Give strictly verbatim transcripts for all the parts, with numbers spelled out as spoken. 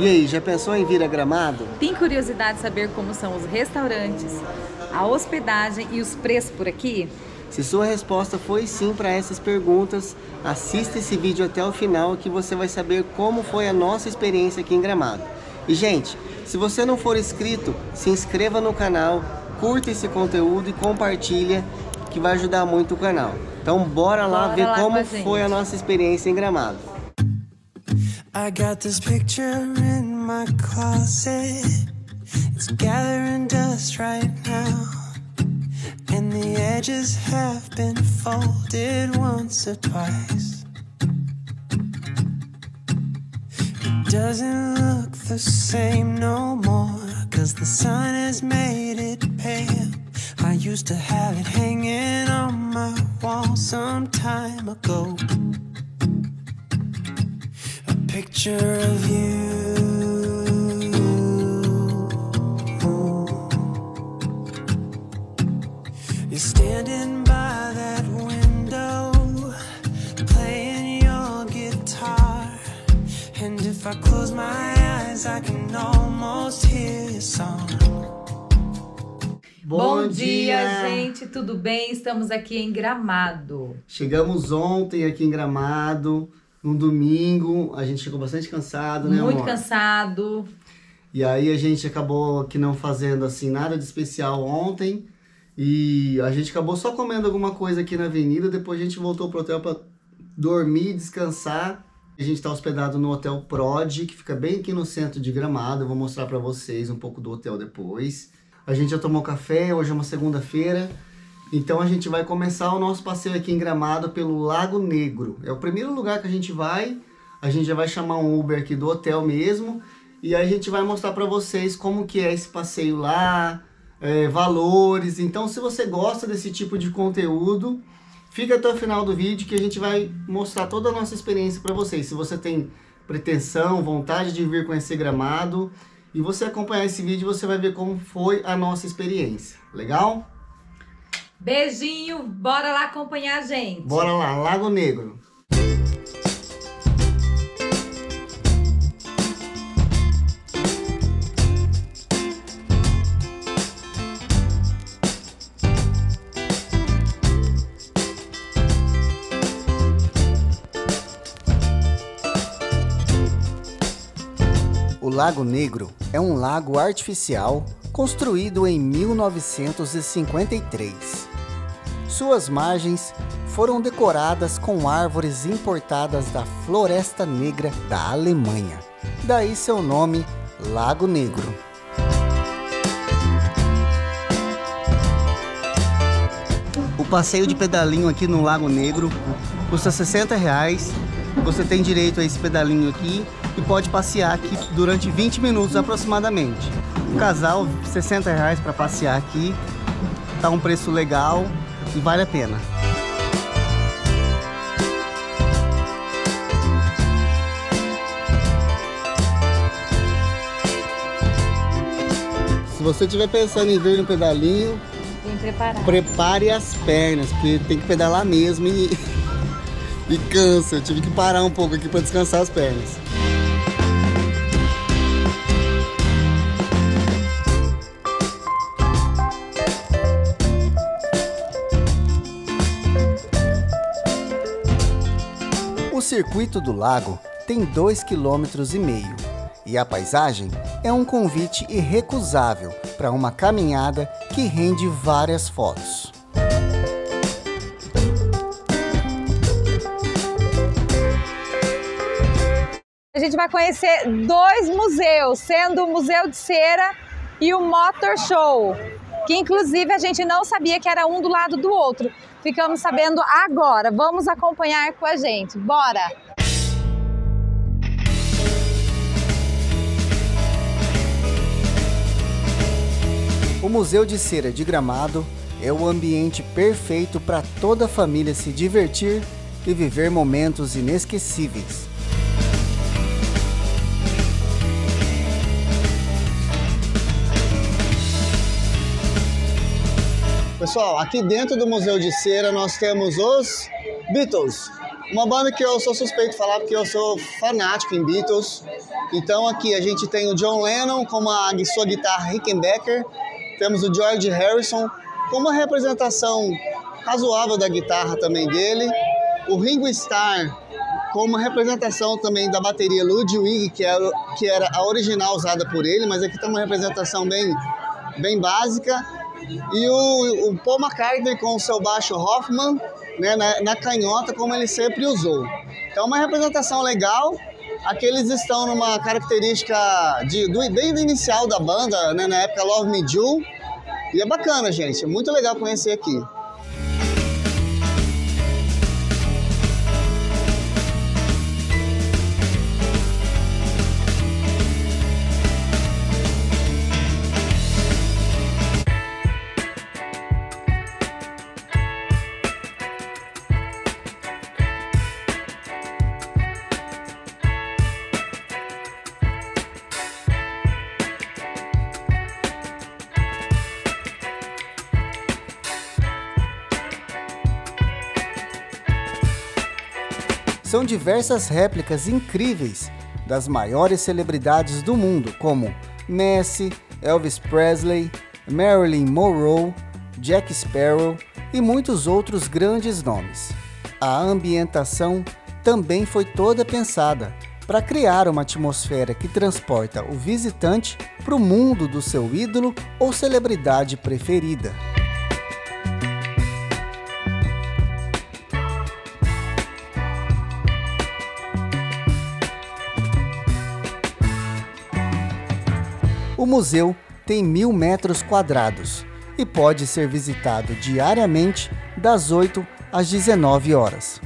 E aí, já pensou em vir a Gramado? Tem curiosidade de saber como são os restaurantes, a hospedagem e os preços por aqui? Se sua resposta foi sim para essas perguntas, assista esse vídeo até o final que você vai saber como foi a nossa experiência aqui em Gramado. E gente, se você não for inscrito, se inscreva no canal, curta esse conteúdo e compartilha, que vai ajudar muito o canal. Então bora lá bora ver lá como foi a nossa experiência em Gramado. I got this picture in my closet. It's gathering dust right now. And the edges have been folded once or twice. It doesn't look the same no more, 'cause the sun has made it pale. I used to have it hanging on my wall some time ago. A picture of you. Standing by that window, playing your guitar. And if I close my eyes, I can almost hear your song. Bom dia, gente! Tudo bem? Estamos aqui em Gramado. Chegamos ontem aqui em Gramado, no domingo. A gente chegou bastante cansado, né, amor? Muito cansado. E aí a gente acabou que não fazendo assim nada de especial ontem. E a gente acabou só comendo alguma coisa aqui na avenida, depois a gente voltou pro hotel para dormir, descansar. A gente está hospedado no Hotel Prodigy, que fica bem aqui no centro de Gramado. Eu vou mostrar para vocês um pouco do hotel depois. A gente já tomou café, hoje é uma segunda-feira. Então a gente vai começar o nosso passeio aqui em Gramado pelo Lago Negro. É o primeiro lugar que a gente vai. A gente já vai chamar um Uber aqui do hotel mesmo. E aí a gente vai mostrar para vocês como que é esse passeio lá. É, valores. Então, se você gosta desse tipo de conteúdo, fica até o final do vídeo que a gente vai mostrar toda a nossa experiência para vocês. Se você tem pretensão, vontade de vir conhecer Gramado e você acompanhar esse vídeo, você vai ver como foi a nossa experiência. Legal? Beijinho, bora lá acompanhar a gente. Bora lá, Lago Negro. O Lago Negro é um lago artificial construído em mil novecentos e cinquenta e três. Suas margens foram decoradas com árvores importadas da Floresta Negra da Alemanha. Daí seu nome, Lago Negro. O passeio de pedalinho aqui no Lago Negro custa sessenta reais. Você tem direito a esse pedalinho aqui e pode passear aqui durante vinte minutos aproximadamente. Um casal, sessenta reais para passear aqui. Tá um preço legal e vale a pena. Se você estiver pensando em vir no pedalinho, tem que preparar. Prepare as pernas, porque tem que pedalar mesmo e... E cansa, eu tive que parar um pouco aqui para descansar as pernas. O circuito do lago tem dois vírgula cinco quilômetros e a paisagem é um convite irrecusável para uma caminhada que rende várias fotos. A gente vai conhecer dois museus, sendo o Museu de Cera e o Motor Show, que inclusive a gente não sabia que era um do lado do outro. Ficamos sabendo agora. Vamos acompanhar com a gente. Bora! O Museu de Cera de Gramado é o ambiente perfeito para toda a família se divertir e viver momentos inesquecíveis. Pessoal, aqui dentro do Museu de Cera nós temos os Beatles, uma banda que eu sou suspeito de falar porque eu sou fanático em Beatles, Então aqui a gente tem o John Lennon com uma, sua guitarra Rickenbacker, temos o George Harrison com uma representação razoável da guitarra também dele, o Ringo Starr com uma representação também da bateria Ludwig, que era, que era a original usada por ele, mas aqui tem uma representação bem, bem básica, e o, o Paul McCartney com o seu baixo Hoffman, né, na, na canhota, como ele sempre usou. Então uma representação legal. Aqui eles estão numa característica de, do, bem do inicial da banda, né, na época Love Me Do, e é bacana, gente, é muito legal conhecer aqui. São diversas réplicas incríveis das maiores celebridades do mundo, como Messi, Elvis Presley, Marilyn Monroe, Jack Sparrow e muitos outros grandes nomes. A ambientação também foi toda pensada para criar uma atmosfera que transporta o visitante para o mundo do seu ídolo ou celebridade preferida. O museu tem mil metros quadrados e pode ser visitado diariamente das oito às dezenove horas.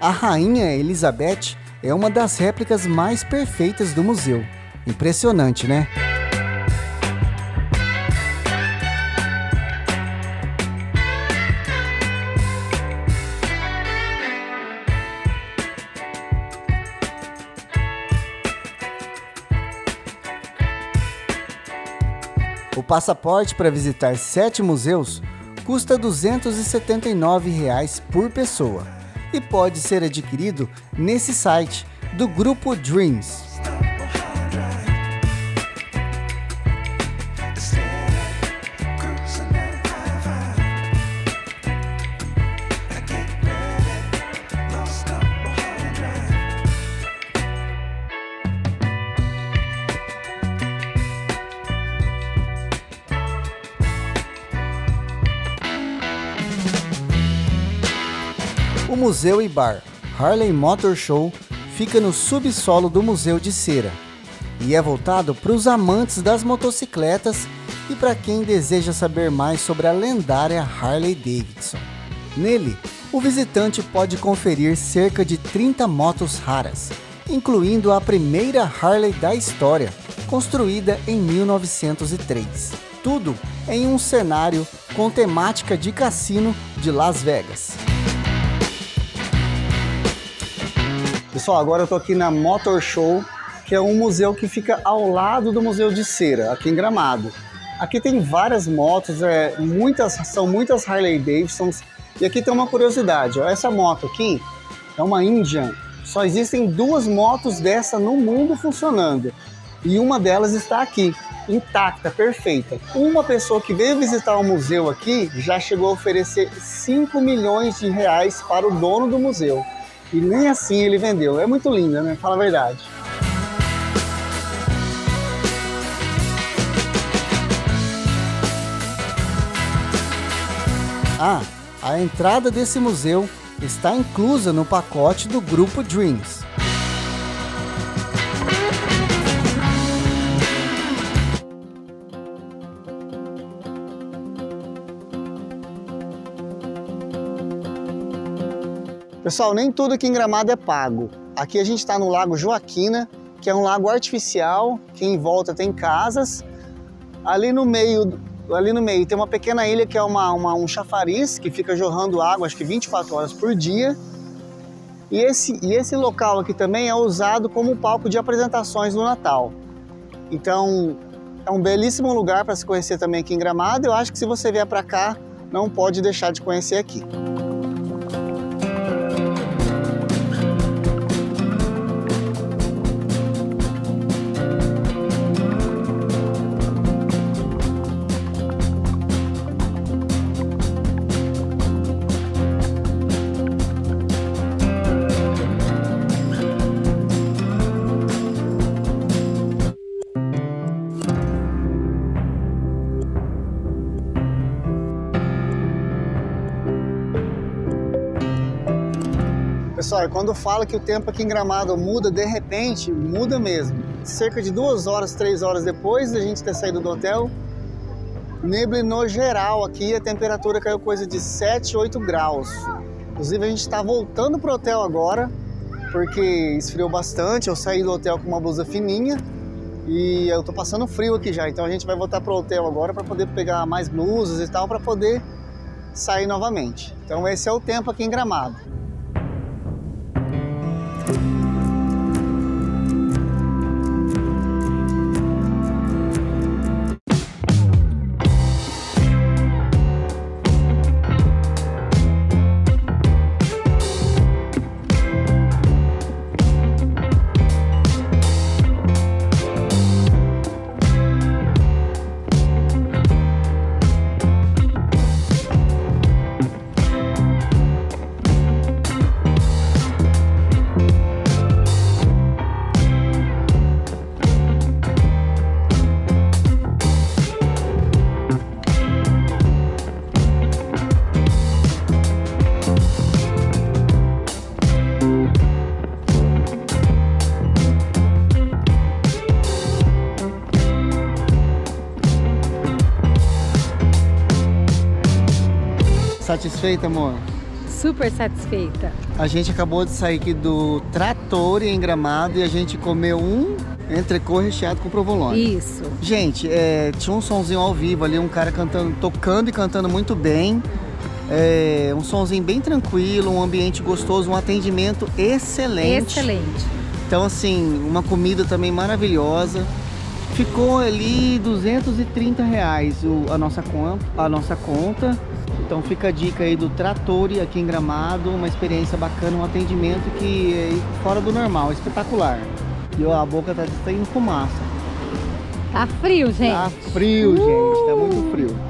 A Rainha Elizabeth é uma das réplicas mais perfeitas do museu. Impressionante, né? O passaporte para visitar sete museus custa duzentos e setenta e nove reais por pessoa e pode ser adquirido nesse site do Grupo Dreams. O museu e bar Harley Motor Show fica no subsolo do Museu de Cera e é voltado para os amantes das motocicletas e para quem deseja saber mais sobre a lendária Harley Davidson. Nele, o visitante pode conferir cerca de trinta motos raras, incluindo a primeira Harley da história, construída em mil novecentos e três. Tudo em um cenário com temática de cassino de Las Vegas. Pessoal, agora eu tô aqui na Motor Show, que é um museu que fica ao lado do Museu de Cera, aqui em Gramado. Aqui tem várias motos, é, muitas, são muitas Harley Davidsons. E aqui tem uma curiosidade, ó, essa moto aqui é uma Indian. Só existem duas motos dessa no mundo funcionando. E uma delas está aqui, intacta, perfeita. Uma pessoa que veio visitar o museu aqui já chegou a oferecer cinco milhões de reais para o dono do museu. E nem assim ele vendeu. É muito linda, né? Fala a verdade. Ah, a entrada desse museu está inclusa no pacote do Grupo Dreams. Pessoal, nem tudo aqui em Gramado é pago. Aqui a gente está no Lago Joaquina, que é um lago artificial, que em volta tem casas. Ali no meio, ali no meio tem uma pequena ilha que é uma, uma, um chafariz, que fica jorrando água, acho que vinte e quatro horas por dia. E esse, e esse local aqui também é usado como palco de apresentações no Natal. Então, É um belíssimo lugar para se conhecer também aqui em Gramado. Eu acho que se você vier para cá, não pode deixar de conhecer aqui. Pessoal, quando fala que o tempo aqui em Gramado muda, de repente, muda mesmo. Cerca de duas horas, três horas depois da gente ter saído do hotel, neblinou geral aqui, a temperatura caiu coisa de sete, oito graus. Inclusive, a gente está voltando pro hotel agora, porque esfriou bastante, eu saí do hotel com uma blusa fininha e eu tô passando frio aqui já, então a gente vai voltar pro hotel agora para poder pegar mais blusas e tal, para poder sair novamente. Então esse é o tempo aqui em Gramado. Satisfeita, amor? Super satisfeita. A gente acabou de sair aqui do Trattoria em Gramado e a gente comeu um entrecô recheado com provolone. Isso. Gente, é, tinha um sonzinho ao vivo ali, um cara cantando, tocando e cantando muito bem. É, um sonzinho bem tranquilo, um ambiente gostoso, um atendimento excelente. Excelente. Então, assim, uma comida também maravilhosa. Ficou ali duzentos e trinta reais a nossa conta. A nossa conta. Então fica a dica aí do Trattoria aqui em Gramado, uma experiência bacana, um atendimento que é fora do normal, espetacular. E ó, a boca tá saindo fumaça. Tá frio, gente. Tá frio, uh! gente. Tá muito frio.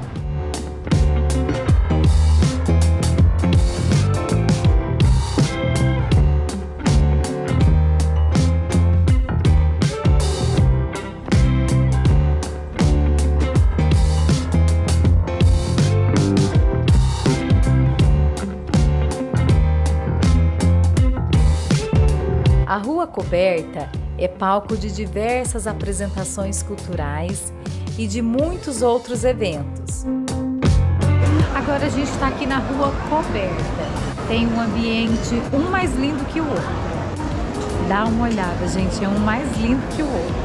A Rua Coberta é palco de diversas apresentações culturais e de muitos outros eventos. Agora a gente está aqui na Rua Coberta. Tem um ambiente, um mais lindo que o outro. Dá uma olhada, gente, é um mais lindo que o outro.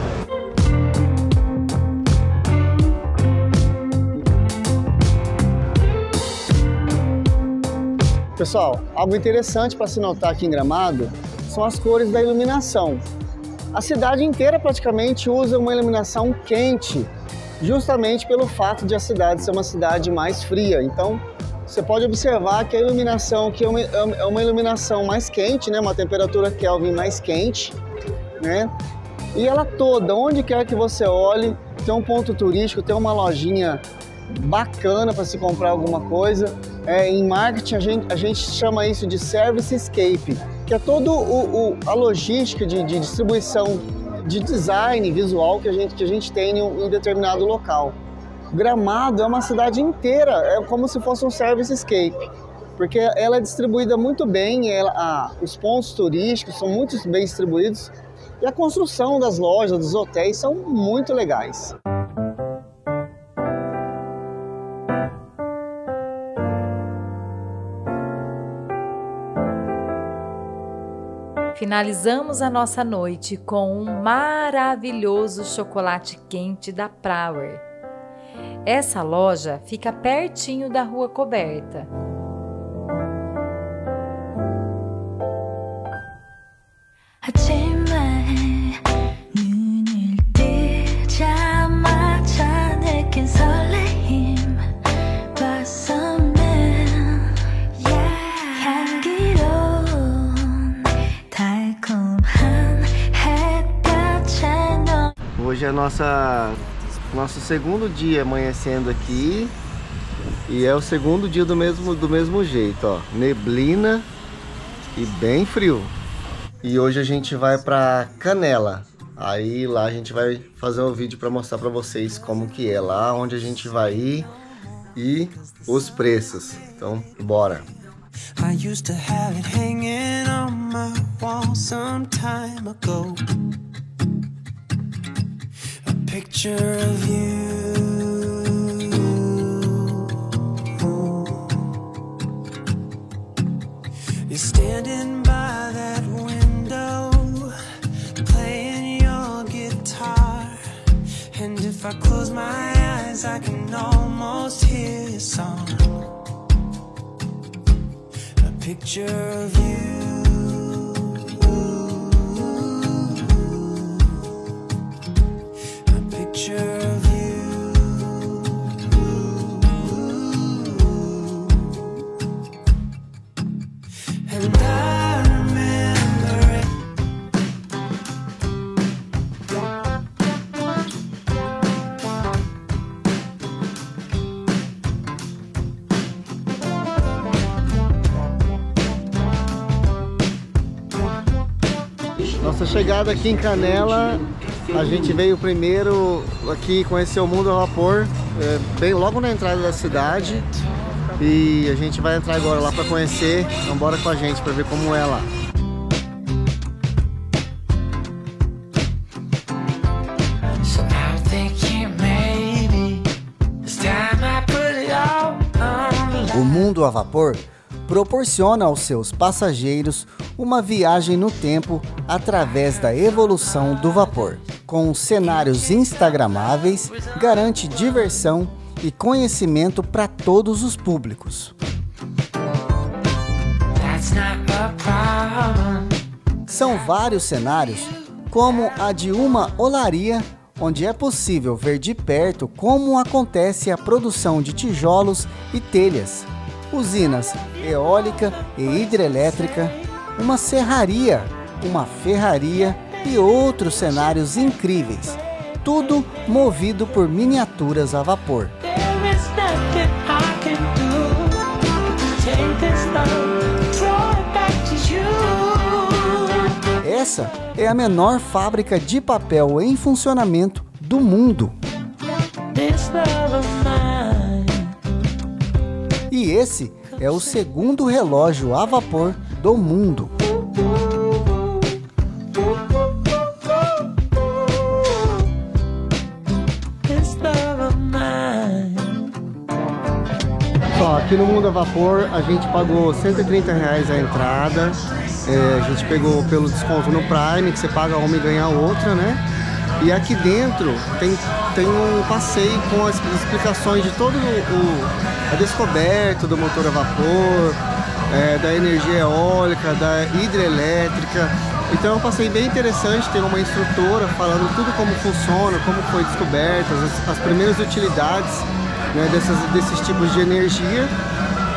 Pessoal, algo interessante para se notar aqui em Gramado são as cores da iluminação. A cidade inteira praticamente usa uma iluminação quente, justamente pelo fato de a cidade ser uma cidade mais fria. Então, você pode observar que a iluminação aqui é uma iluminação mais quente, né? Uma temperatura Kelvin mais quente, né? E ela toda, onde quer que você olhe, tem um ponto turístico, tem uma lojinha bacana para se comprar alguma coisa. É, em marketing, a gente, a gente chama isso de service escape, que é toda a logística de, de distribuição de design visual que a gente, que a gente tem em um determinado local. Gramado é uma cidade inteira, é como se fosse um service escape, porque ela é distribuída muito bem, ela, ah, os pontos turísticos são muito bem distribuídos e a construção das lojas, dos hotéis são muito legais. Finalizamos a nossa noite com um maravilhoso chocolate quente da Prauer. Essa loja fica pertinho da Rua Coberta. hoje é nossa, nosso segundo dia amanhecendo aqui. E é o segundo dia do mesmo, do mesmo jeito, ó. Neblina e bem frio. E hoje a gente vai pra Canela. Aí lá a gente vai fazer um vídeo pra mostrar pra vocês como que é lá, onde a gente vai ir e os preços. Então, bora! I used to have it hanging on my wall some time ago. A picture of you. You're standing by that window, playing your guitar. And if I close my eyes, I can almost hear your song. Picture of you, a picture of you, and I remember it. Nossa chegada aqui em Canela, a gente veio primeiro aqui conhecer o Mundo a Vapor, é, bem logo na entrada da cidade, e a gente vai entrar agora lá para conhecer. Então bora com a gente para ver como é lá. O Mundo a Vapor proporciona aos seus passageiros uma viagem no tempo através da evolução do vapor. Com cenários instagramáveis, garante diversão e conhecimento para todos os públicos. São vários cenários, como a de uma olaria, onde é possível ver de perto como acontece a produção de tijolos e telhas, usinas eólica e hidrelétrica, uma serraria, uma ferraria e outros cenários incríveis, tudo movido por miniaturas a vapor. Essa é a menor fábrica de papel em funcionamento do mundo. E esse é o segundo relógio a vapor do mundo. Ó, aqui no Mundo a Vapor a gente pagou cento e trinta reais a entrada, é, a gente pegou pelo desconto no Prime, que você paga uma e ganha outra, né? E aqui dentro tem, tem um passeio com as explicações de todo o, o a descoberta do motor a vapor, é, da energia eólica, da hidrelétrica. Então é um passeio bem interessante, tem uma instrutora falando tudo como funciona, como foi descoberta, as, as primeiras utilidades, né, dessas, desses tipos de energia.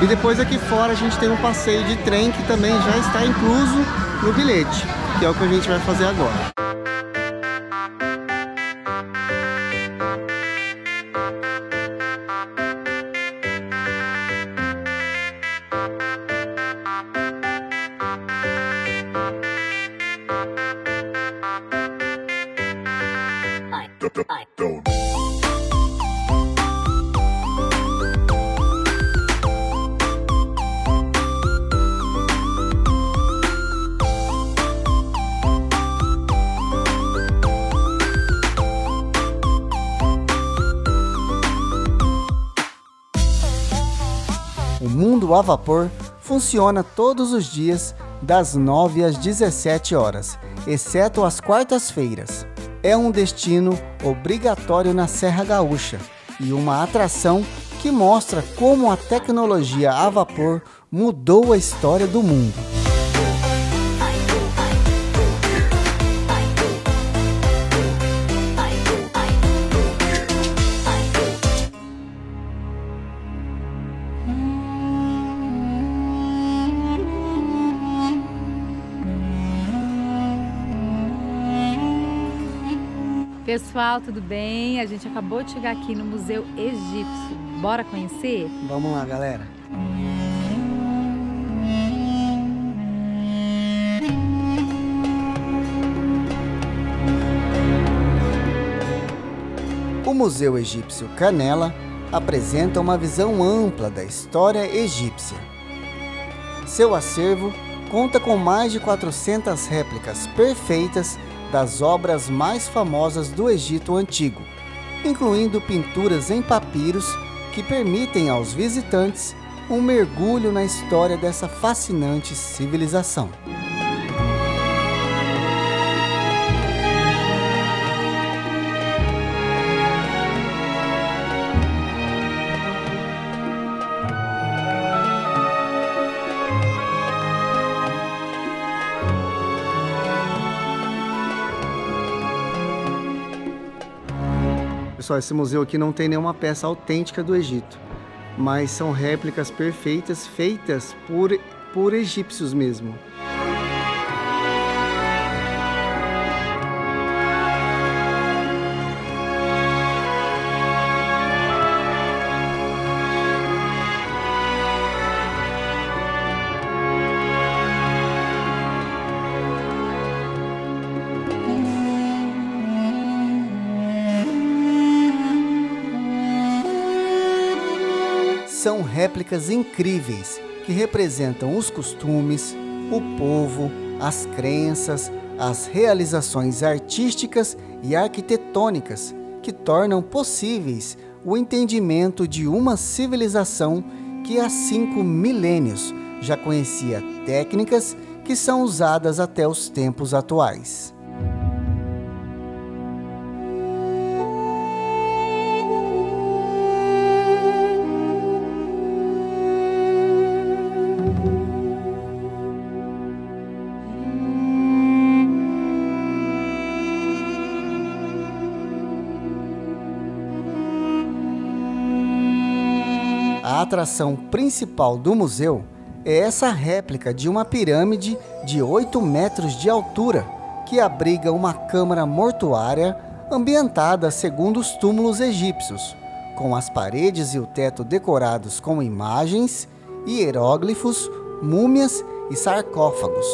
E depois aqui fora a gente tem um passeio de trem que também já está incluso no bilhete, que é o que a gente vai fazer agora. O Mundo a Vapor funciona todos os dias das nove às dezessete horas, exceto às quartas-feiras. É um destino obrigatório na Serra Gaúcha e uma atração que mostra como a tecnologia a vapor mudou a história do mundo. Pessoal, tudo bem? A gente acabou de chegar aqui no Museu Egípcio. Bora conhecer? Vamos lá, galera. O Museu Egípcio Canela apresenta uma visão ampla da história egípcia. Seu acervo conta com mais de quatrocentas réplicas perfeitas das obras mais famosas do Egito Antigo, incluindo pinturas em papiros que permitem aos visitantes um mergulho na história dessa fascinante civilização. Pessoal, esse museu aqui não tem nenhuma peça autêntica do Egito, mas são réplicas perfeitas feitas por, por egípcios mesmo. São réplicas incríveis que representam os costumes, o povo, as crenças, as realizações artísticas e arquitetônicas que tornam possíveis o entendimento de uma civilização que há cinco milênios já conhecia técnicas que são usadas até os tempos atuais. A atração principal do museu é essa réplica de uma pirâmide de oito metros de altura que abriga uma câmara mortuária ambientada segundo os túmulos egípcios, com as paredes e o teto decorados com imagens, hieróglifos, múmias e sarcófagos.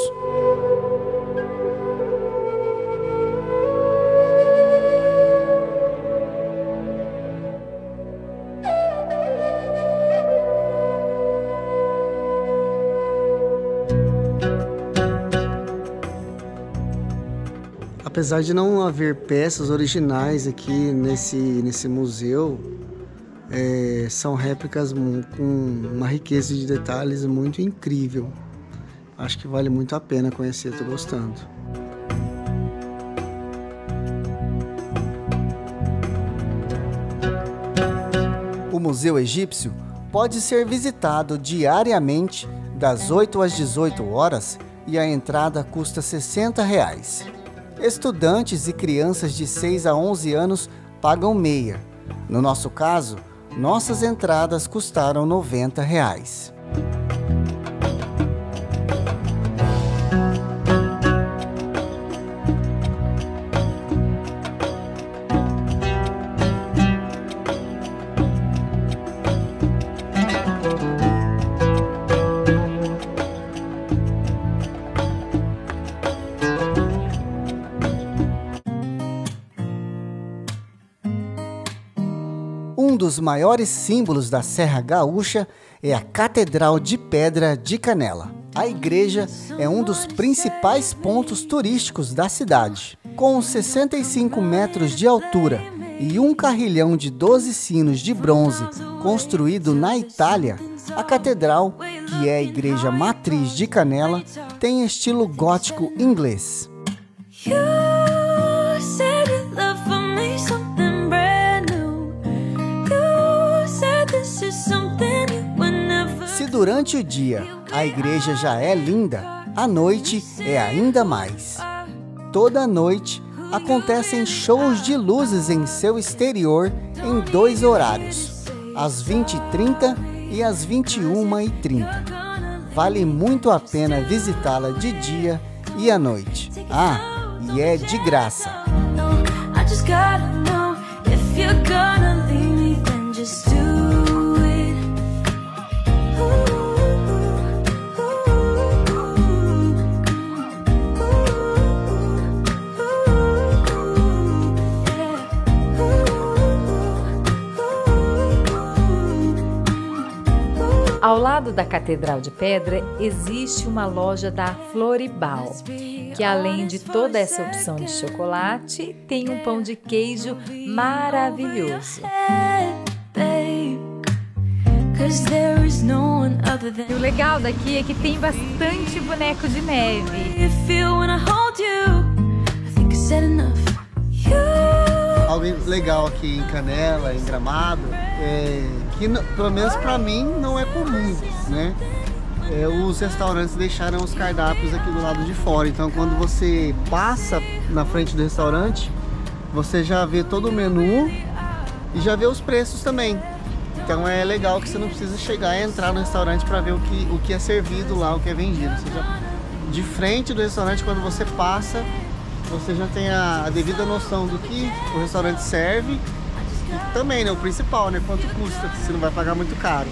Apesar de não haver peças originais aqui nesse, nesse museu, é, são réplicas com uma riqueza de detalhes muito incrível. Acho que vale muito a pena conhecer, estou gostando. O Museu Egípcio pode ser visitado diariamente das oito às dezoito horas e a entrada custa sessenta reais. Estudantes e crianças de seis a onze anos pagam meia. No nosso caso, nossas entradas custaram noventa reais. Um dos maiores símbolos da Serra Gaúcha é a Catedral de Pedra de Canela. A igreja é um dos principais pontos turísticos da cidade. Com sessenta e cinco metros de altura e um carrilhão de doze sinos de bronze construído na Itália, a catedral, que é a igreja matriz de Canela, tem estilo gótico inglês. Se durante o dia a igreja já é linda, à noite é ainda mais. Toda noite acontecem shows de luzes em seu exterior em dois horários, às vinte e trinta e às vinte e uma e trinta. Vale muito a pena visitá-la de dia e à noite. Ah, e é de graça. Ao lado da Catedral de Pedra existe uma loja da Floribal, que além de toda essa opção de chocolate, tem um pão de queijo maravilhoso. E o legal daqui é que tem bastante boneco de neve. Algo legal aqui em Canela, em Gramado, é... que, pelo menos para mim, não é comum, né? É, os restaurantes deixaram os cardápios aqui do lado de fora, então quando você passa na frente do restaurante, você já vê todo o menu e já vê os preços também. Então é legal que você não precisa chegar e entrar no restaurante para ver o que, o que é servido lá, o que é vendido. Você já, de frente do restaurante, quando você passa, você já tem a, a devida noção do que o restaurante serve. E também, né, o principal, né, quanto custa, você não vai pagar muito caro.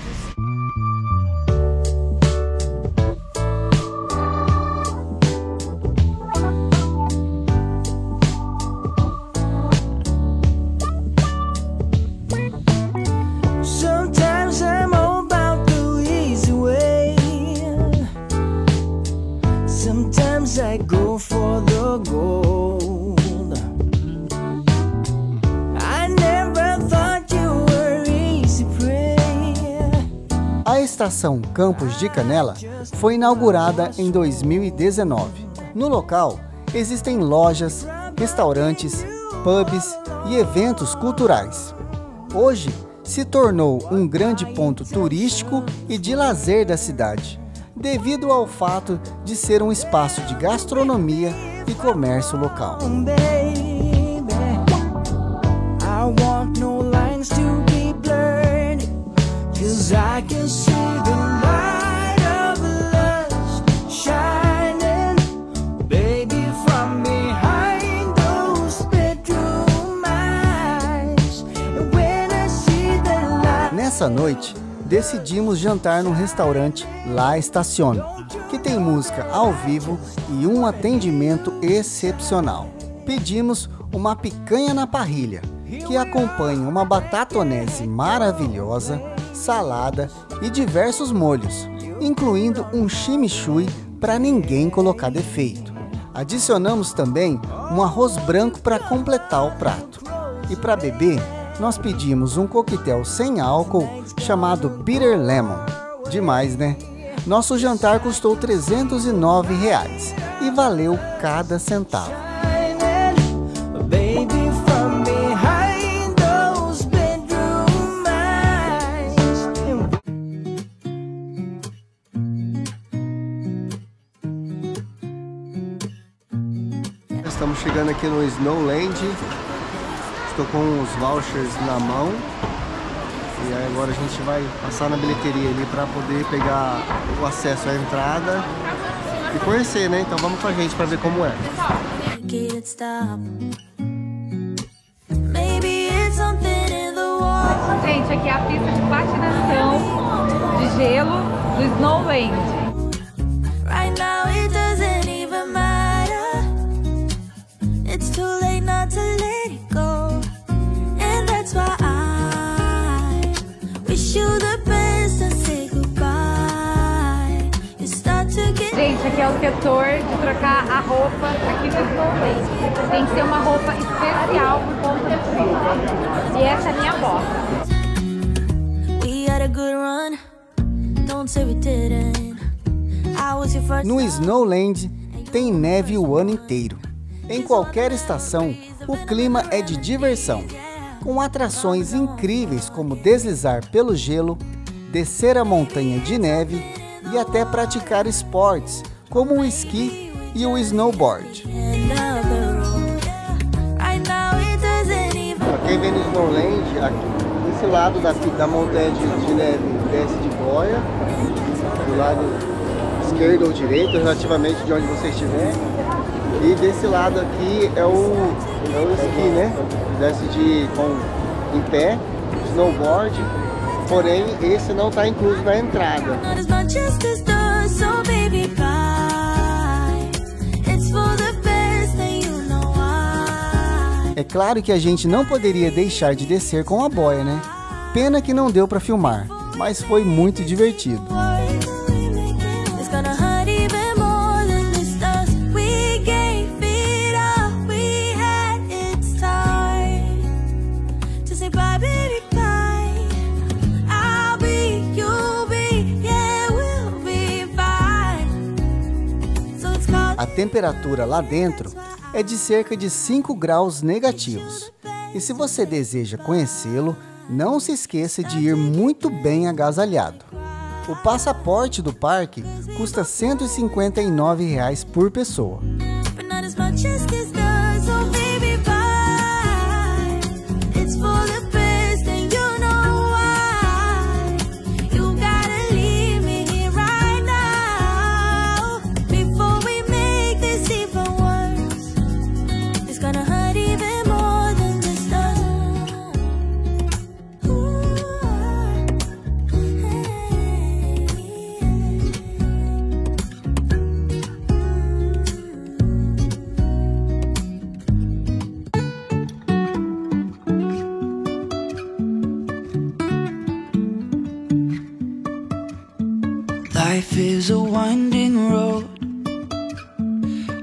A estação Campos de Canela foi inaugurada em dois mil e dezenove. No local existem lojas, restaurantes, pubs e eventos culturais. Hoje se tornou um grande ponto turístico e de lazer da cidade, devido ao fato de ser um espaço de gastronomia e comércio local. Nessa noite, decidimos jantar no restaurante La Estación, que tem música ao vivo e um atendimento excepcional. Pedimos uma picanha na parrilha, que acompanha uma batatonese maravilhosa, salada e diversos molhos, incluindo um chimichurri para ninguém colocar defeito. Adicionamos também um arroz branco para completar o prato. E para beber, nós pedimos um coquetel sem álcool chamado Bitter Lemon. Demais, né? Nosso jantar custou trezentos e nove reais e valeu cada centavo. Estamos chegando aqui no Snowland, estou com os vouchers na mão e aí agora a gente vai passar na bilheteria ali para poder pegar o acesso à entrada e conhecer, né? Então vamos com a gente para ver como é. Gente, aqui é a pista de patinação de gelo do Snowland. Gente, aqui é o setor de trocar a roupa aqui do Snowland. Tem que ser uma roupa especial por conta do frio. E essa é a minha bota. No Snowland tem neve o ano inteiro. Em qualquer estação, o clima é de diversão, com atrações incríveis como deslizar pelo gelo, descer a montanha de neve e até praticar esportes como o esqui e o snowboard. Para quem vem no Snowland, aqui, desse lado da, da montanha de, de neve desce de boia, do lado esquerdo ou direito, relativamente de onde você estiver. E desse lado aqui é o, é o esqui, né? Desce de, com, em pé, snowboard. Porém, esse não está incluso na entrada. É claro que a gente não poderia deixar de descer com a boia, né? Pena que não deu para filmar, mas foi muito divertido. A temperatura lá dentro é de cerca de cinco graus negativos. E se você deseja conhecê-lo, não se esqueça de ir muito bem agasalhado. O passaporte do parque custa cento e cinquenta e nove reais por pessoa. Life is a winding road,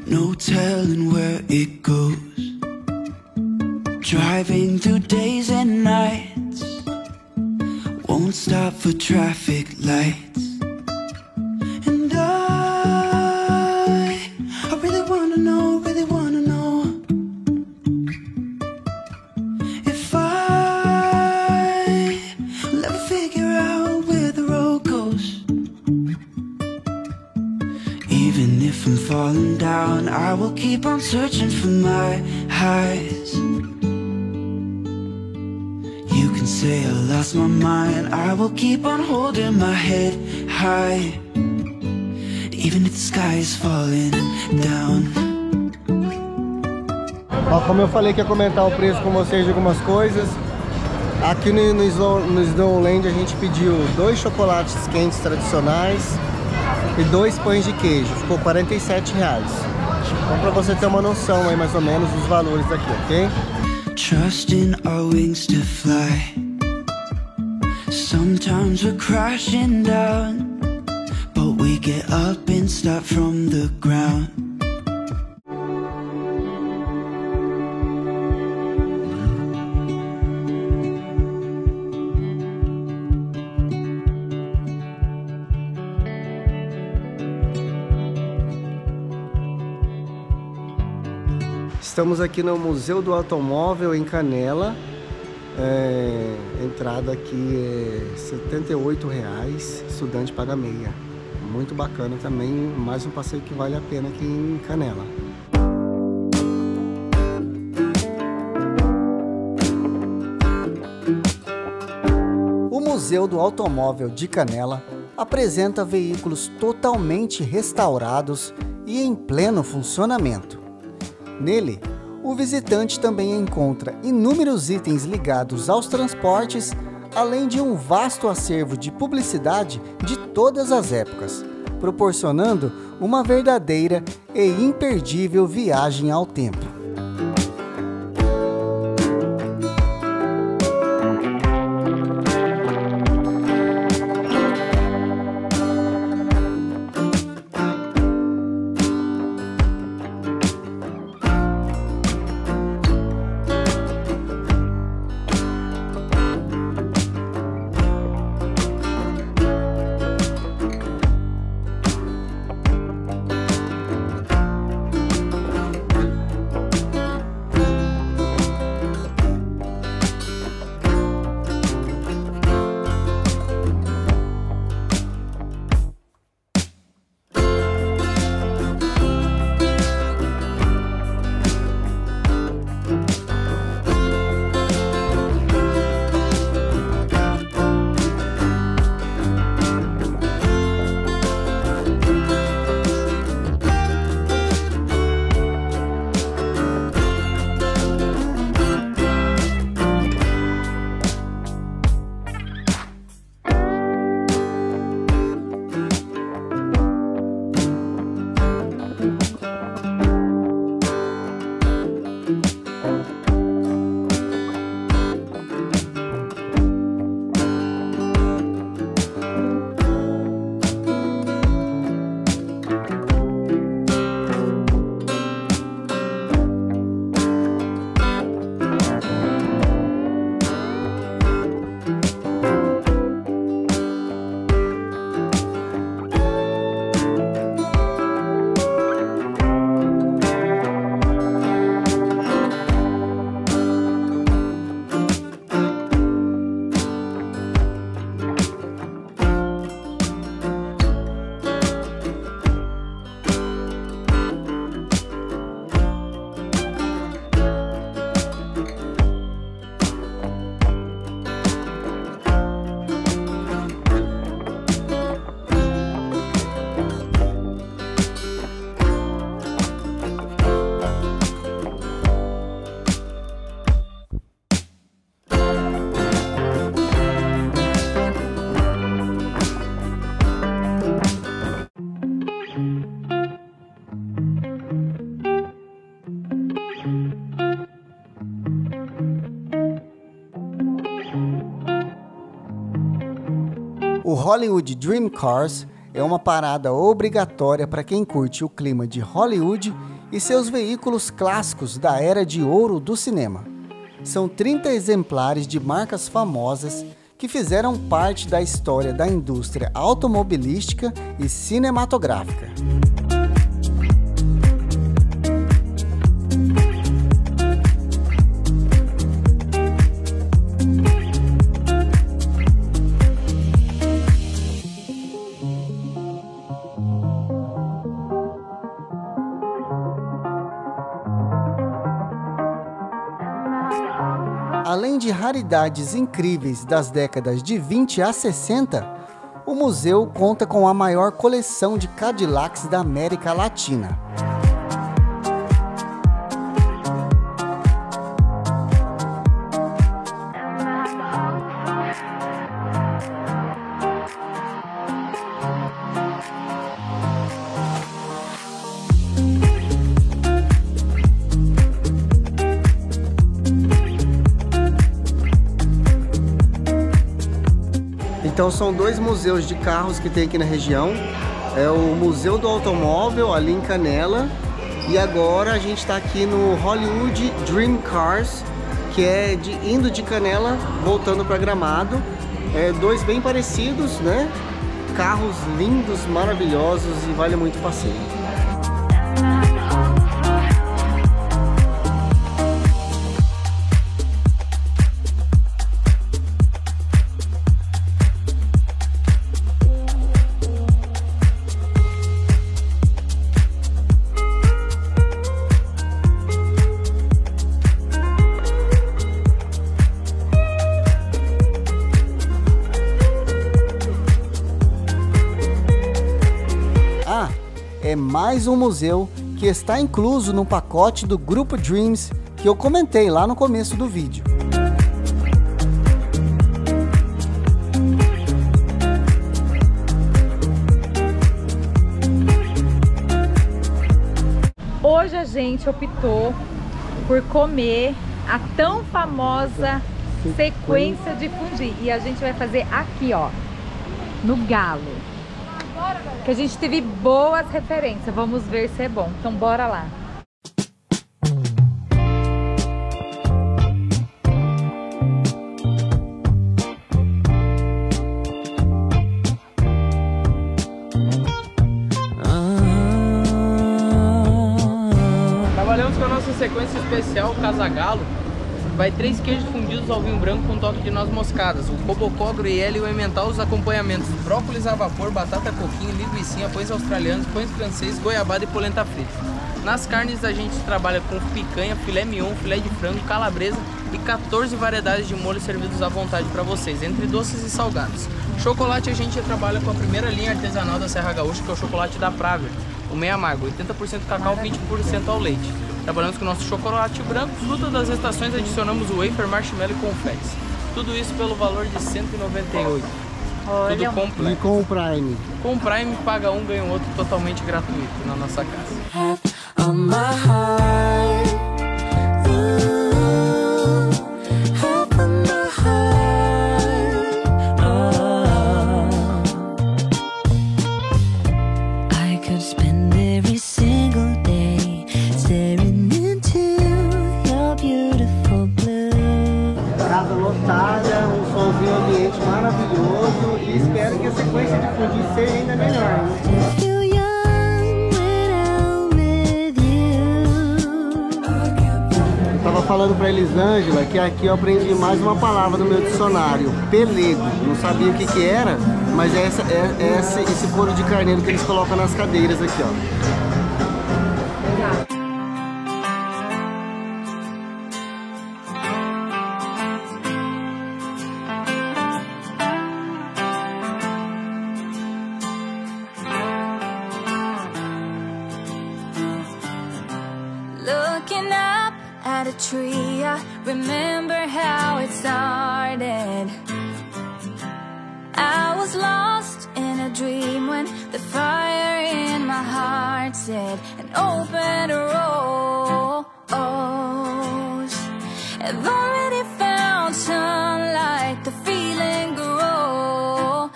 no telling where it goes. Driving through days and nights, won't stop for traffic lights. And I, I really wanna know, really wanna know if I will ever figure out where the road goes. Even if I'm falling down, I will keep on searching for my highs. You can say I lost my mind, I will keep on holding my head high. Even if the sky is falling down. Ó, como eu falei que ia comentar o preço com vocês de algumas coisas, aqui no, no, no Snowland a gente pediu dois chocolates quentes tradicionais e dois pães de queijo, ficou quarenta e sete reais. Então, para você ter uma noção aí mais ou menos dos valores aqui, ok? Trust in our wings to fly. Sometimes we're crashing down, but we get up and start from the ground. Estamos aqui no Museu do Automóvel em Canela, é, entrada aqui é setenta e oito reais, estudante paga meia. Muito bacana também, mais um passeio que vale a pena aqui em Canela. O Museu do Automóvel de Canela apresenta veículos totalmente restaurados e em pleno funcionamento. Nele, o visitante também encontra inúmeros itens ligados aos transportes, além de um vasto acervo de publicidade de todas as épocas, proporcionando uma verdadeira e imperdível viagem ao tempo. Hollywood Dream Cars é uma parada obrigatória para quem curte o clima de Hollywood e seus veículos clássicos da era de ouro do cinema. São trinta exemplares de marcas famosas que fizeram parte da história da indústria automobilística e cinematográfica. Além de raridades incríveis das décadas de vinte a sessenta, o museu conta com a maior coleção de Cadillacs da América Latina. Então são dois museus de carros que tem aqui na região, é o Museu do Automóvel ali em Canela e agora a gente está aqui no Hollywood Dream Cars, que é de, indo de Canela voltando para Gramado, é, dois bem parecidos, né? Carros lindos, maravilhosos e vale muito o passeio. É mais um museu que está incluso no pacote do Grupo Dreams que eu comentei lá no começo do vídeo. Hoje a gente optou por comer a tão famosa sequência de fundi e a gente vai fazer aqui, ó, no Galo. Que a gente teve boas referências, vamos ver se é bom, então bora lá. Trabalhamos com a nossa sequência especial Casagalo. Vai três queijos fundidos ao vinho branco com um toque de noz moscadas, o bobocó, gruyère e o emmental, os acompanhamentos, brócolis a vapor, batata coquinho, linguiça, pães australianos, pães franceses, goiabada e polenta frita. Nas carnes a gente trabalha com picanha, filé mignon, filé de frango, calabresa e quatorze variedades de molhos servidos à vontade para vocês, entre doces e salgados. Chocolate a gente trabalha com a primeira linha artesanal da Serra Gaúcha, que é o chocolate da Praver, o meio amargo, oitenta por cento cacau, vinte por cento ao leite. Trabalhamos com o nosso chocolate branco, fruta das estações, adicionamos wafer, marshmallow e confetes. Tudo isso pelo valor de cento e noventa e oito reais. Olha. Tudo completo. E com o Prime. Com o Prime, paga um, ganha o outro, totalmente gratuito na nossa casa. Um ambiente maravilhoso e espero que a sequência de fundi seja ainda melhor. Eu tava falando pra Elisângela que aqui eu aprendi mais uma palavra do meu dicionário, pelego. Não sabia o que que era, mas é, essa, é, é esse, esse couro de carneiro que eles colocam nas cadeiras aqui, ó. Remember how it started. I was lost in a dream when the fire in my heart said an open rose. I've already found sunlight, the feeling grows.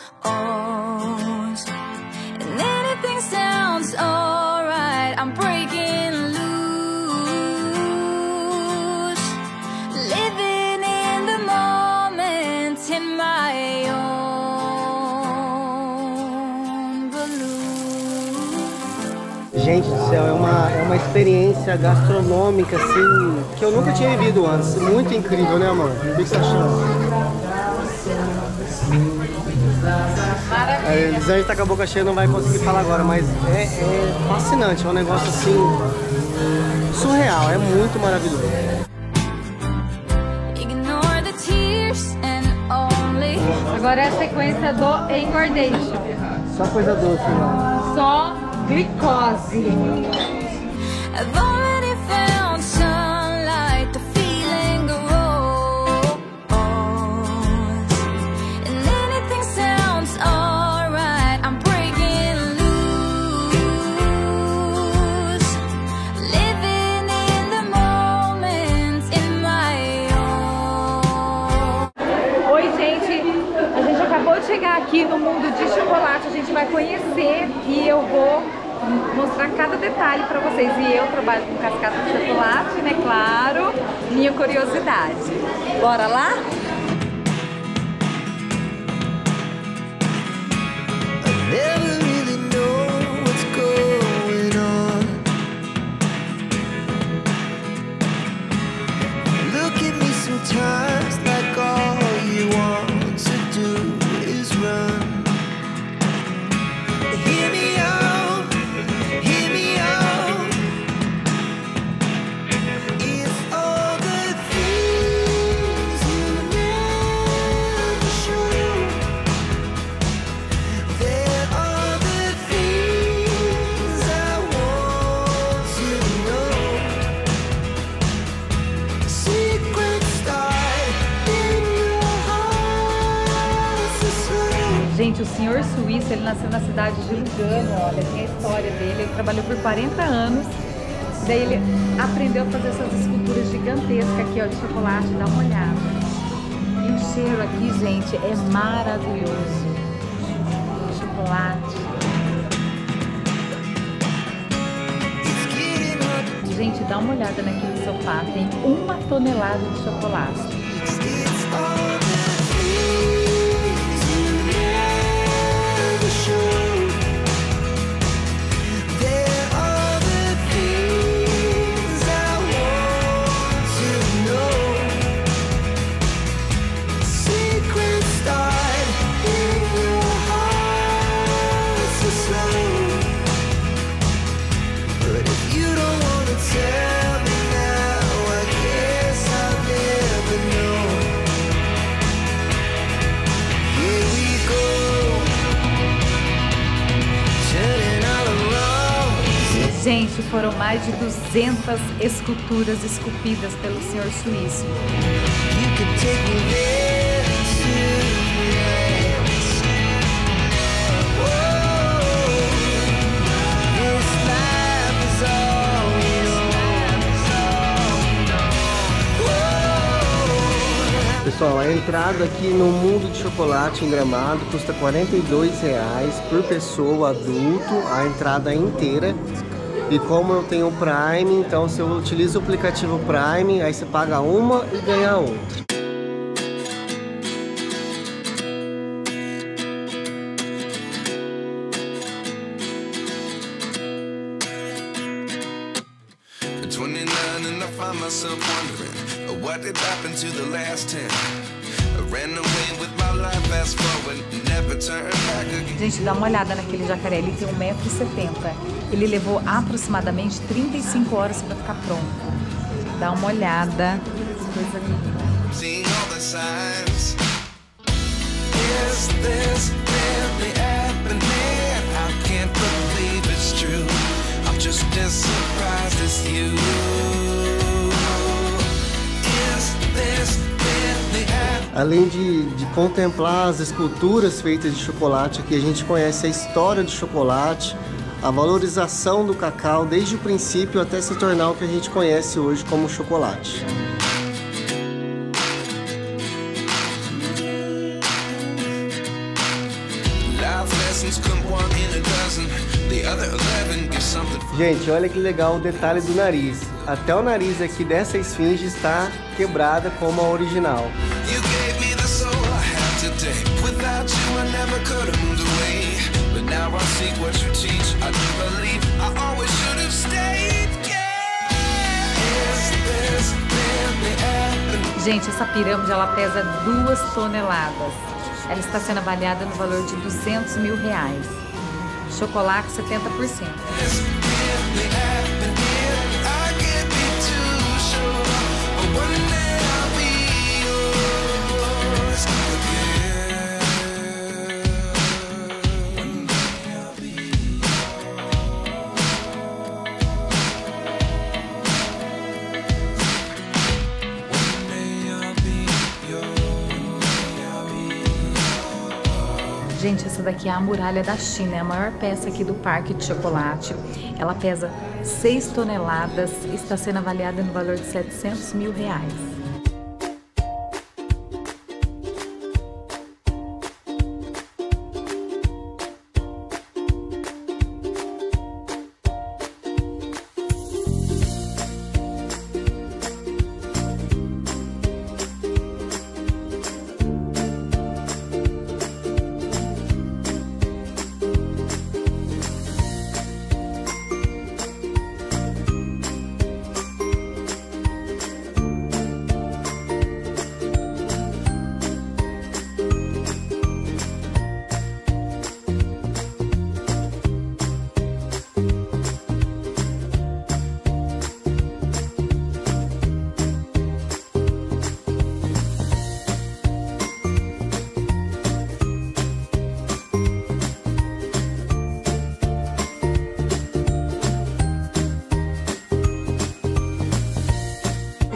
Gente do céu, é uma, é uma experiência gastronômica, assim, que eu nunca tinha vivido antes. Muito incrível, né, amor? O que você tá achando? A Elisângela tá com a boca cheia, não vai conseguir falar agora, mas é, é fascinante, é um negócio assim surreal, é muito maravilhoso. Agora é a sequência do engordation. Só coisa doce, né? Só glicose. Aqui no Mundo de Chocolate a gente vai conhecer e eu vou mostrar cada detalhe para vocês. E eu trabalho com cascata de chocolate, né? Claro, minha curiosidade. Bora lá? Gente, o senhor suíço, ele nasceu na cidade de Lugano, olha, tem a história dele, ele trabalhou por quarenta anos, daí ele aprendeu a fazer essas esculturas gigantescas aqui, ó, de chocolate, dá uma olhada. E o cheiro aqui, gente, é maravilhoso. Chocolate. Gente, dá uma olhada naquele sofá, tem uma tonelada de chocolate. Gente, foram mais de duzentas esculturas esculpidas pelo senhor suíço. Pessoal, a entrada aqui no Mundo de Chocolate em Gramado custa quarenta e dois reais por pessoa, adulto, a entrada inteira. E como eu tenho o Prime, então se eu utilizo o aplicativo Prime, aí você paga uma e ganha outra. Gente, dá uma olhada naquele jacaré, ele tem um metro e setenta. Ele levou aproximadamente trinta e cinco horas para ficar pronto. Dá uma olhada. Coisa linda. Além de, de contemplar as esculturas feitas de chocolate, aqui a gente conhece a história do chocolate, a valorização do cacau desde o princípio até se tornar o que a gente conhece hoje como chocolate. Gente, olha que legal o detalhe do nariz. Até o nariz aqui dessa esfinge está quebrada como a original. Now I see what you teach. I do believe I always Gente, essa pirâmide ela pesa duas toneladas. Ela está sendo avaliada no valor de duzentos mil reais. Chocolate setenta por cento. Gente, essa daqui é a muralha da China, é a maior peça aqui do parque de chocolate. Ela pesa seis toneladas e está sendo avaliada no valor de setecentos mil reais.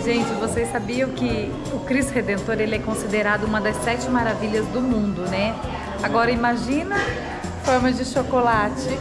Gente, vocês sabiam que o Cristo Redentor ele é considerado uma das sete maravilhas do mundo, né? Agora imagina formas de chocolate.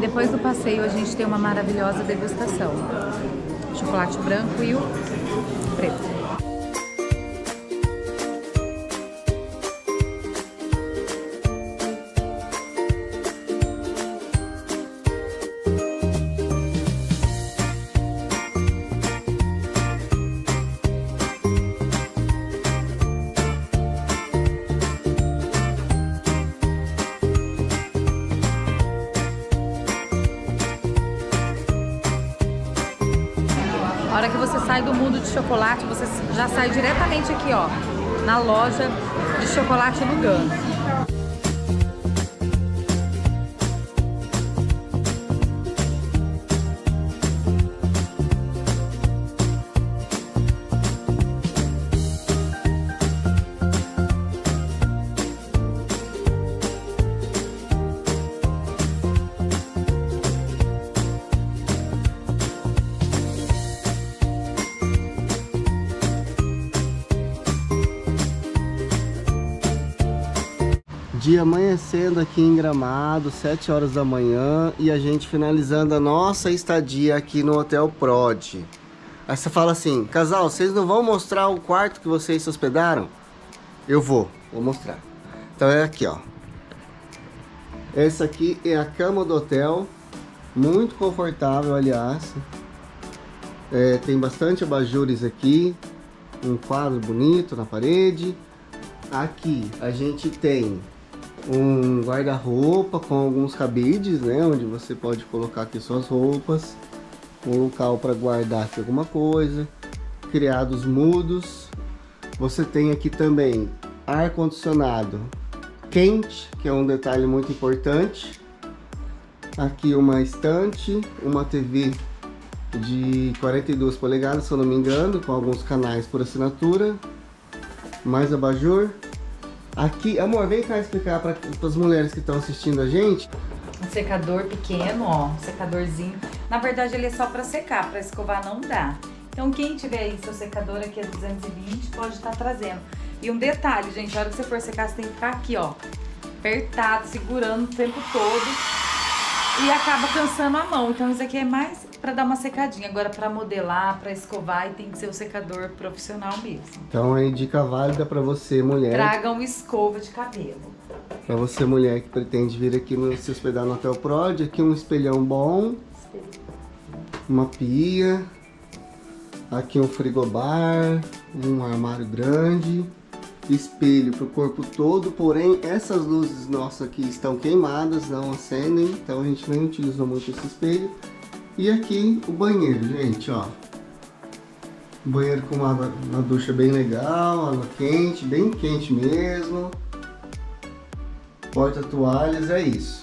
Depois do passeio a gente tem uma maravilhosa degustação, chocolate branco e o preto. Na hora que você sai do mundo de chocolate, você já sai diretamente aqui, ó, na loja de chocolate Lugano. Dia amanhecendo aqui em Gramado, sete horas da manhã, e a gente finalizando a nossa estadia aqui no Hotel Prodigy. Aí você fala assim, casal, vocês não vão mostrar o quarto que vocês se hospedaram? Eu vou, vou mostrar. Então é aqui, ó. Essa aqui é a cama do hotel, muito confortável, aliás. É, tem bastante abajures aqui, um quadro bonito na parede. Aqui a gente tem um guarda-roupa com alguns cabides, né, onde você pode colocar aqui suas roupas, um local para guardar aqui alguma coisa, criados mudos. Você tem aqui também ar-condicionado quente, que é um detalhe muito importante. Aqui uma estante, uma T V de quarenta e duas polegadas, se eu não me engano, com alguns canais por assinatura, mais abajur. Aqui, amor, vem cá explicar para as mulheres que estão assistindo a gente. Um secador pequeno, ó, um secadorzinho. Na verdade ele é só para secar, para escovar não dá. Então quem tiver aí seu secador aqui a duzentos e vinte pode estar trazendo. E um detalhe, gente, na hora que você for secar, você tem que ficar aqui, ó, apertado, segurando o tempo todo. E acaba cansando a mão, então isso aqui é mais para dar uma secadinha. Agora para modelar, para escovar, e tem que ser um secador profissional mesmo. Então é dica válida para você, mulher. Traga uma escova de cabelo. Para você, mulher, que pretende vir aqui no, se hospedar no Hotel Prodigy, aqui um espelhão bom, uma pia, aqui um frigobar, um armário grande, espelho para o corpo todo, porém essas luzes nossas aqui estão queimadas, não acendem, então a gente nem utilizou muito esse espelho. E aqui o banheiro, gente, ó, banheiro com uma, uma ducha bem legal, água quente, bem quente mesmo, porta toalhas, é isso.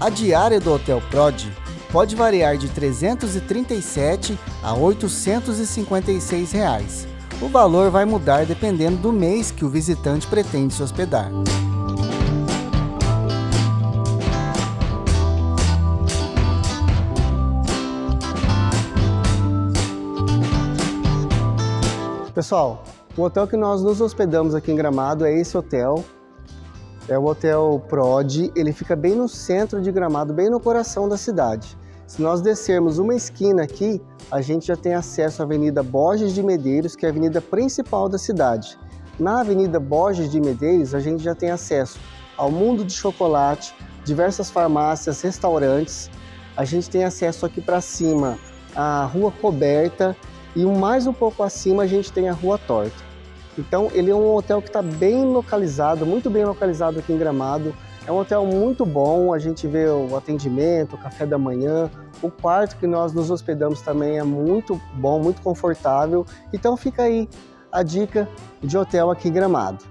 A diária do Hotel Prodigy pode variar de trezentos e trinta e sete reais a oitocentos e cinquenta e seis reais. O valor vai mudar dependendo do mês que o visitante pretende se hospedar. Pessoal, o hotel que nós nos hospedamos aqui em Gramado é esse hotel. É o Hotel Prodigy, ele fica bem no centro de Gramado, bem no coração da cidade. Se nós descermos uma esquina aqui, a gente já tem acesso à Avenida Borges de Medeiros, que é a avenida principal da cidade. Na Avenida Borges de Medeiros, a gente já tem acesso ao Mundo de Chocolate, diversas farmácias, restaurantes. A gente tem acesso aqui para cima à Rua Coberta e mais um pouco acima a gente tem a Rua Torta. Então ele é um hotel que está bem localizado, muito bem localizado aqui em Gramado. É um hotel muito bom, a gente vê o atendimento, o café da manhã, o quarto que nós nos hospedamos também é muito bom, muito confortável. Então fica aí a dica de hotel aqui em Gramado.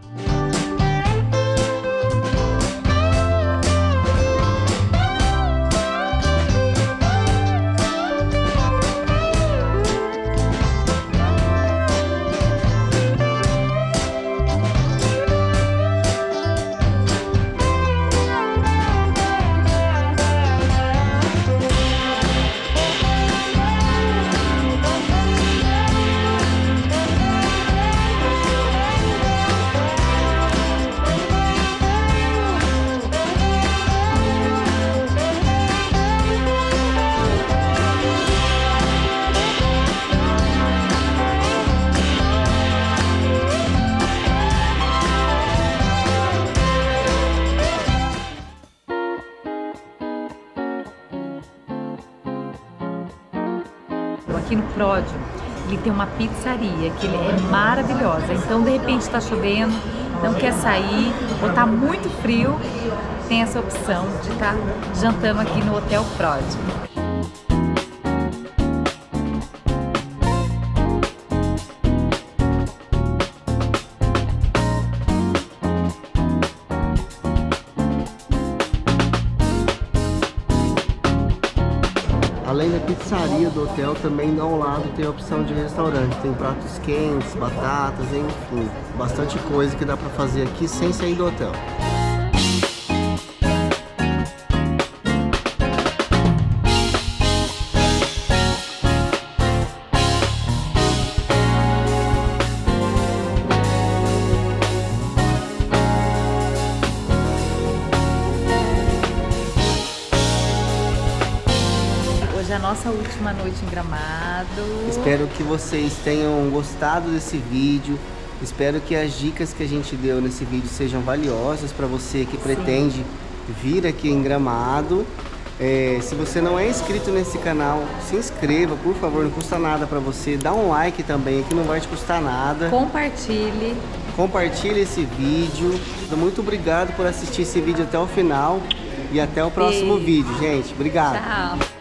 Aqui no Prodigy, ele tem uma pizzaria que ele é maravilhosa. Então, de repente está chovendo, não quer sair, ou está muito frio, tem essa opção de estar tá jantando aqui no Hotel Prodigy. Além da pizzaria do hotel, também ao lado tem a opção de restaurante. Tem pratos quentes, batatas, enfim, bastante coisa que dá para fazer aqui sem sair do hotel. Nossa última noite em Gramado. Espero que vocês tenham gostado desse vídeo. Espero que as dicas que a gente deu nesse vídeo sejam valiosas para você que Sim. pretende vir aqui em Gramado. É, se você não é inscrito nesse canal, se inscreva, por favor, não custa nada pra você. Dá um like também, que não vai te custar nada. Compartilhe. Compartilhe esse vídeo. Muito obrigado por assistir esse vídeo até o final. E até o próximo e... vídeo, gente. Obrigado. Tchau.